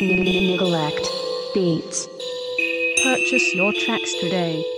Nyglekt Beatz. Purchase your tracks today.